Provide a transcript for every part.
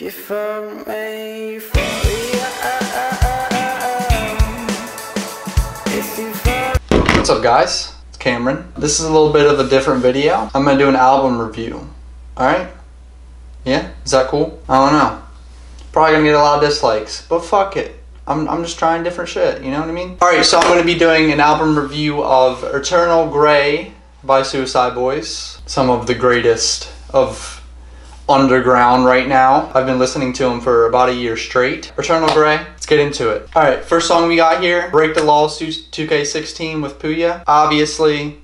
If I may fall, what's up guys? It's Cameron. This is a little bit of a different video. I'm gonna do an album review. Alright? Yeah? Is that cool? I don't know. Probably gonna get a lot of dislikes, but fuck it. I'm just trying different shit, you know what I mean? Alright, so I'm gonna be doing an album review of Eternal Grey by Suicide Boys. Some of the greatest of underground right now. I've been listening to them for about a year straight. Eternal Grey, let's get into it. All right, first song we got here, Break the Law 2K16 with Pouya. Obviously,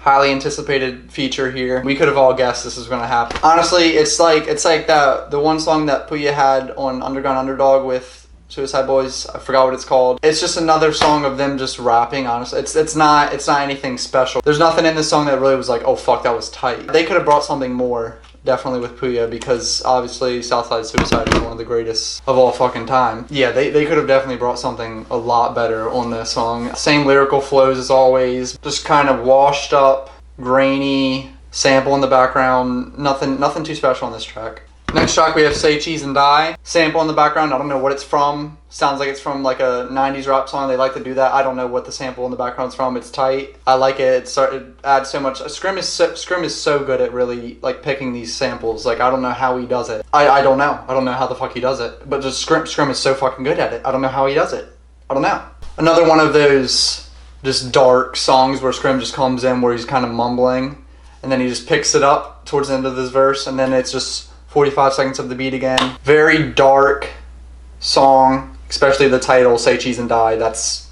highly anticipated feature here. We could have all guessed this was gonna happen. Honestly, it's like that the one song that Pouya had on Underground Underdog with Suicide Boys, I forgot what it's called. It's just another song of them just rapping, honestly. It's not anything special. There's nothing in this song that really was like, oh fuck, that was tight. They could have brought something more, definitely with Pouya, because obviously Southside Suicide is one of the greatest of all fucking time. Yeah, they could have definitely brought something a lot better on this song. Same lyrical flows as always, just kind of washed up, grainy, sample in the background, nothing too special on this track. Next track we have Say Cheese and Die. Sample in the background, I don't know what it's from. Sounds like it's from like a 90s rap song. They like to do that. I don't know what the sample in the background's from. It's tight. I like it. It adds so much. Scrim is so good at really like picking these samples. Like I don't know how he does it. I don't know. I don't know how the fuck he does it. But just Scrim is so fucking good at it. I don't know how he does it. I don't know. Another one of those just dark songs where Scrim just comes in where he's kind of mumbling and then he just picks it up towards the end of this verse and then it's just 45 seconds of the beat again. Very dark song, especially the title, Say Cheese and Die. That's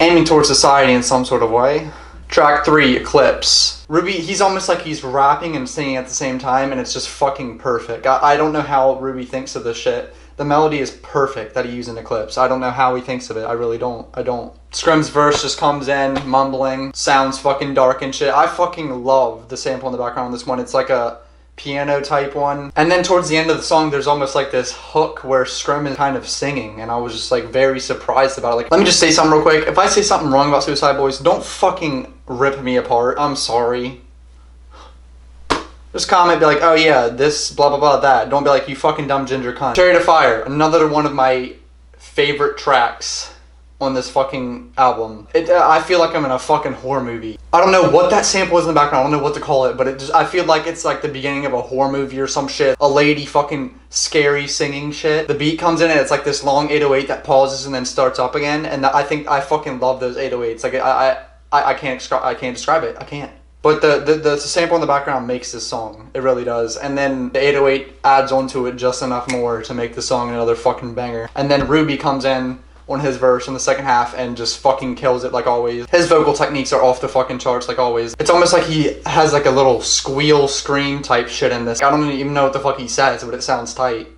aiming towards society in some sort of way. Track 3, Eclipse. Ruby, he's almost like he's rapping and singing at the same time and it's just fucking perfect. I don't know how Ruby thinks of this shit. The melody is perfect that he used in Eclipse. I don't know how he thinks of it. I really don't. I don't. Scrim's verse just comes in, mumbling, sounds fucking dark and shit. I fucking love the sample in the background on this one. It's like a piano type one. And then towards the end of the song, there's almost like this hook where Scrim is kind of singing. And I was just like very surprised about it. Like, let me just say something real quick. If I say something wrong about Suicide Boys, don't fucking rip me apart. I'm sorry. Just comment, be like, oh yeah, this, blah, blah, blah, that. Don't be like, you fucking dumb ginger cunt. Chariot of Fire, another one of my favorite tracks on this fucking album. I feel like I'm in a fucking horror movie. I don't know what that sample is in the background, I don't know what to call it, but it just, I feel like it's like the beginning of a horror movie or some shit. A lady fucking scary singing shit. The beat comes in and it's like this long 808 that pauses and then starts up again, and I think I fucking love those 808s. Like, I can't describe it, I can't. But the sample in the background makes this song. It really does. And then the 808 adds onto it just enough more to make the song another fucking banger. And then Ruby comes in on his verse in the second half and just fucking kills it like always. His vocal techniques are off the fucking charts like always. It's almost like he has like a little squeal scream type shit in this. I don't even know what the fuck he says, but it sounds tight.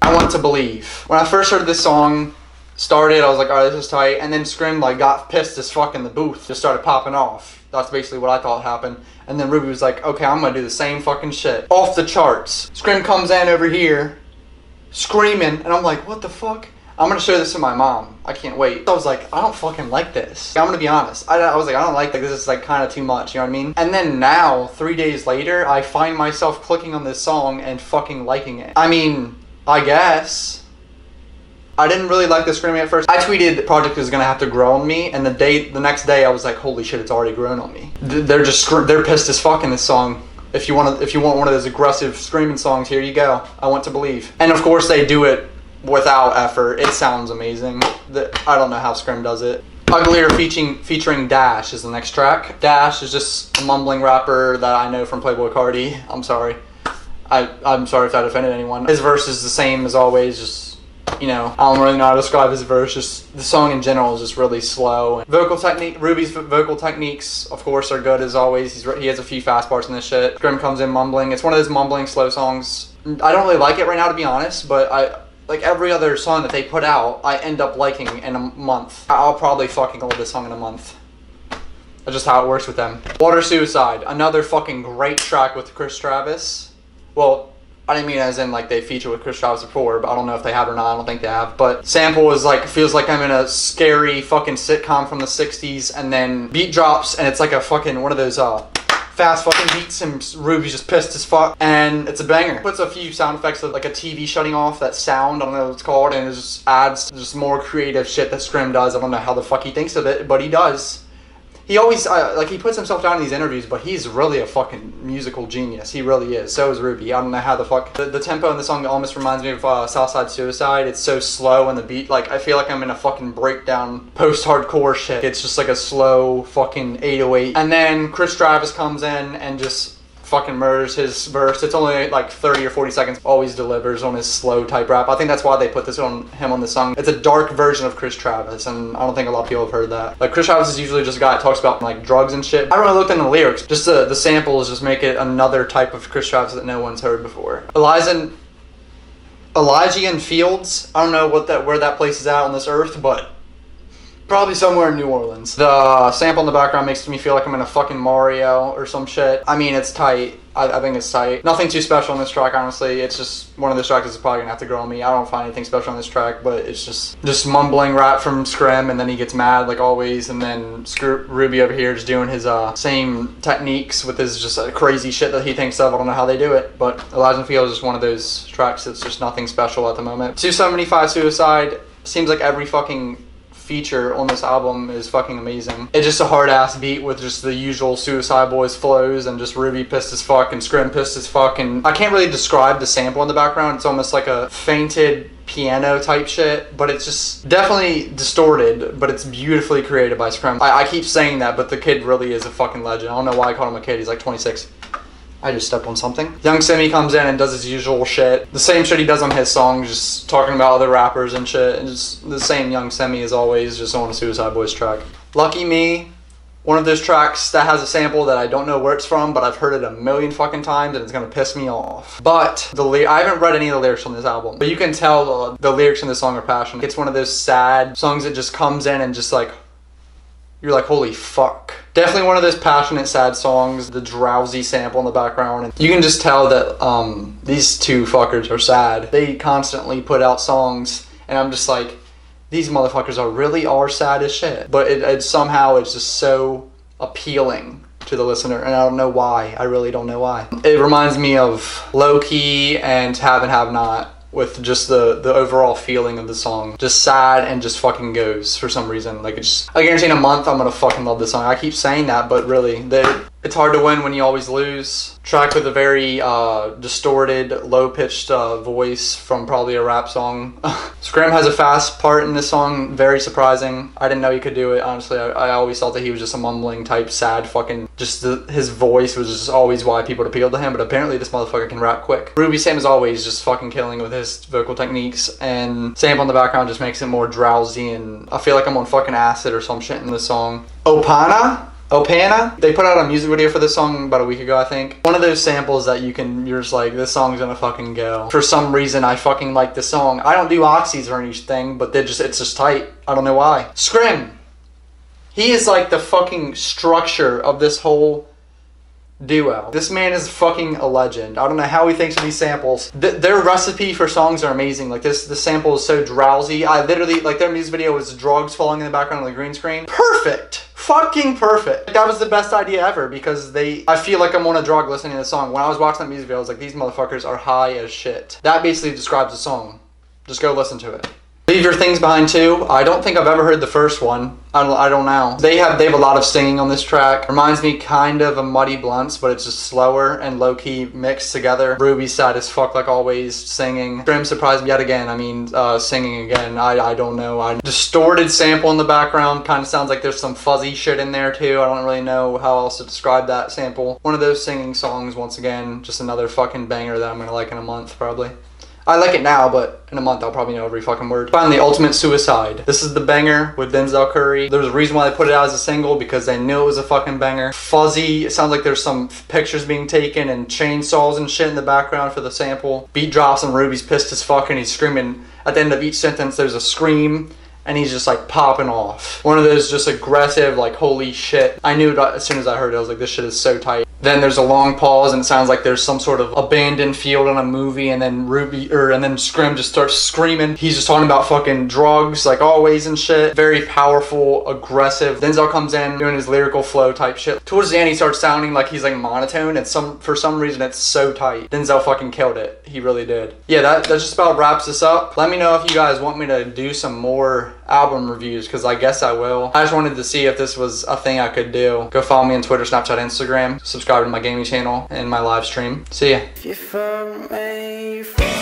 I Want to Believe. When I first heard this song, started, I was like, alright, this is tight, and then Scrim like got pissed as fuck in the booth, just started popping off. That's basically what I thought happened. And then Ruby was like, okay, I'm gonna do the same fucking shit. Off the charts. Scrim comes in over here, screaming, and I'm like, what the fuck? I'm gonna show this to my mom. I can't wait. I was like, I don't fucking like this. I'm gonna be honest. I was like, I don't like this. This is like kind of too much, you know what I mean? And then now, 3 days later, I find myself clicking on this song and fucking liking it. I mean, I guess. I didn't really like the screaming at first. I tweeted the project is gonna have to grow on me, and the next day I was like, holy shit, it's already grown on me. They're pissed as fuck in this song. If you want one of those aggressive screaming songs, here you go. I Want to Believe. And of course they do it without effort. It sounds amazing. I don't know how Scrim does it. Uglier featuring da$h is the next track. da$h is just a mumbling rapper that I know from Playboi Carti. I'm sorry. I'm sorry if that offended anyone. His verse is the same as always, just, you know, I don't really know how to describe his verse, just the song in general is just really slow. Ruby's vocal techniques, of course, are good as always. He has a few fast parts in this shit. Scrim comes in mumbling. It's one of those mumbling slow songs. I don't really like it right now, to be honest, but like every other song that they put out, I end up liking in a month. I'll probably fucking love this song in a month. That's just how it works with them. Water Suicide, another fucking great track with Chris Travis. Well, I didn't mean as in like they featured with Chris Travis before, but I don't know if they have or not. I don't think they have. But sample is like, feels like I'm in a scary fucking sitcom from the 60s, and then beat drops and it's like a fucking one of those fast fucking beats, and Ruby's just pissed as fuck, and it's a banger. Puts a few sound effects of like a TV shutting off, that sound, I don't know what it's called, and it just adds just more creative shit that Scrim does. I don't know how the fuck he thinks of it, but he does. He always, like, he puts himself down in these interviews, but he's really a fucking musical genius. He really is. So is Ruby. I don't know how the fuck. The tempo in the song almost reminds me of Southside Suicide. It's so slow, and the beat, like, I feel like I'm in a fucking breakdown post-hardcore shit. It's just like a slow fucking 808. And then Chris Travis comes in and just fucking murders his verse. It's only like 30 or 40 seconds. Always delivers on his slow type rap. I think that's why they put this on him on the song. It's a dark version of Chris Travis, and I don't think a lot of people have heard that. Like, Chris Travis is usually just a guy that talks about like drugs and shit. I really looked in the lyrics. Just the samples just make it another type of Chris Travis that no one's heard before. Elysian Fields. I don't know what that where that place is at on this earth, but probably somewhere in New Orleans. The sample in the background makes me feel like I'm in a fucking Mario or some shit. I mean, it's tight. I think it's tight. Nothing too special on this track, honestly. It's just one of those tracks that's probably gonna have to grow on me. I don't find anything special on this track, but it's just mumbling rap from Scrim, and then he gets mad like always, and then Ruby over here is doing his same techniques with his just crazy shit that he thinks of. I don't know how they do it, but Elijah Fields is just one of those tracks that's just nothing special at the moment. 275 Suicide. Seems like every fucking feature on this album is fucking amazing. It's just a hard ass beat with just the usual Suicide Boys flows, and just Ruby pissed as fuck and Scrim pissed as fuck, and I can't really describe the sample in the background. It's almost like a fainted piano type shit, but it's just definitely distorted, but it's beautifully created by Scrim. I keep saying that, but the kid really is a fucking legend. I don't know why I called him a kid. He's like 26. I just stepped on something. Young Sammy comes in and does his usual shit. The same shit he does on his songs, just talking about other rappers and shit. And just the same Young Sammy as always, just on a Suicide Boys track. Lucky Me, one of those tracks that has a sample that I don't know where it's from, but I've heard it a million fucking times and it's gonna piss me off. But I haven't read any of the lyrics on this album, but you can tell the lyrics in this song are passionate. It's one of those sad songs that just comes in and just like, you're like, holy fuck. Definitely one of those passionate, sad songs, the drowsy sample in the background. And you can just tell that these two fuckers are sad. They constantly put out songs, and I'm just like, these motherfuckers really are sad as shit. But it somehow it's just so appealing to the listener, and I don't know why. I really don't know why. It reminds me of Low Key and Have and Have Not, with just the overall feeling of the song. Just sad and just fucking goes for some reason. Like, it's, I guarantee in a month I'm gonna fucking love this song. I keep saying that, but really, it's hard to win when you always lose. Track with a very distorted, low-pitched voice from probably a rap song. Scrim has a fast part in this song, very surprising. I didn't know he could do it, honestly. I always thought that he was just a mumbling type, sad fucking, just his voice was just always why people appealed to him, but apparently this motherfucker can rap quick. Ruby, same as always, just fucking killing with his vocal techniques, and sample in the background just makes it more drowsy, and I feel like I'm on fucking acid or some shit in this song. Opana, they put out a music video for this song about a week ago, I think. One of those samples that you're just like, this song's gonna fucking go. For some reason, I fucking like this song. I don't do oxys or anything, but it's just tight. I don't know why. Scrim, he is like the fucking structure of this whole duo. This man is fucking a legend. I don't know how he thinks of these samples. Their recipe for songs are amazing. Like, this sample is so drowsy. I literally, like, their music video was drugs falling in the background on the green screen. Perfect! Fucking perfect. That was the best idea ever, because I feel like I'm on a drug listening to the song. When I was watching that music video, I was like, these motherfuckers are high as shit. That basically describes the song. Just go listen to it. Leave Your Things Behind Too. I don't think I've ever heard the first one. I don't know. They have a lot of singing on this track. Reminds me kind of a Muddy Blunt's, but it's just slower and low-key mixed together. Ruby's sad as fuck like always, singing. Scrim surprised me yet again. I mean, singing again. I don't know. Distorted sample in the background. Kind of sounds like there's some fuzzy shit in there too. I don't really know how else to describe that sample. One of those singing songs once again. Just another fucking banger that I'm gonna like in a month probably. I like it now, but in a month I'll probably know every fucking word. Finally, Ultimate Suicide. This is the banger with Denzel Curry. There was a reason why they put it out as a single, because they knew it was a fucking banger. Fuzzy, it sounds like there's some pictures being taken and chainsaws and shit in the background for the sample. Beat drops and Ruby's pissed as fuck and he's screaming. At the end of each sentence there's a scream and he's just like popping off. One of those just aggressive, like, holy shit. I knew it as soon as I heard it. I was like, this shit is so tight. Then there's a long pause, and it sounds like there's some sort of abandoned field in a movie, and then Scrim just starts screaming. He's just talking about fucking drugs, like always and shit. Very powerful, aggressive. Denzel comes in doing his lyrical flow type shit. Towards the end, he starts sounding like he's like monotone, and for some reason it's so tight. Denzel fucking killed it. He really did. Yeah, that just about wraps this up. Let me know if you guys want me to do some more album reviews, because I guess I will. I just wanted to see if this was a thing I could do. Go follow me on Twitter, Snapchat, Instagram. Subscribe to my gaming channel and my live stream. See ya.